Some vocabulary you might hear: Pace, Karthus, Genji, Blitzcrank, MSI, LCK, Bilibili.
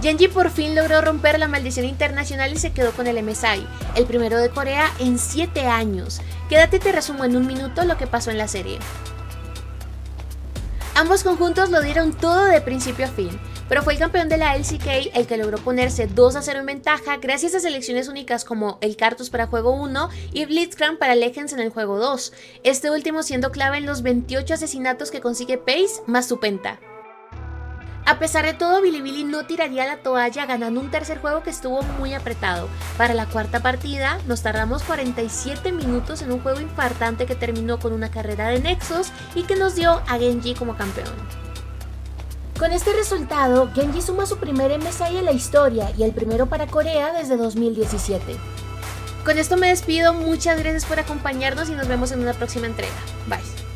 Genji por fin logró romper la maldición internacional y se quedó con el MSI, el primero de Corea en 7 años. Quédate y te resumo en un minuto lo que pasó en la serie. Ambos conjuntos lo dieron todo de principio a fin, pero fue el campeón de la LCK el que logró ponerse 2-0 en ventaja gracias a selecciones únicas como el Karthus para juego 1 y Blitzcrank para Legends en el juego 2, este último siendo clave en los 28 asesinatos que consigue Pace más su penta. A pesar de todo, Bilibili no tiraría la toalla ganando un tercer juego que estuvo muy apretado. Para la cuarta partida nos tardamos 47 minutos en un juego infartante que terminó con una carrera de Nexus y que nos dio a Genji como campeón. Con este resultado, Genji suma su primer MSI en la historia y el primero para Corea desde 2017. Con esto me despido, muchas gracias por acompañarnos y nos vemos en una próxima entrega. Bye.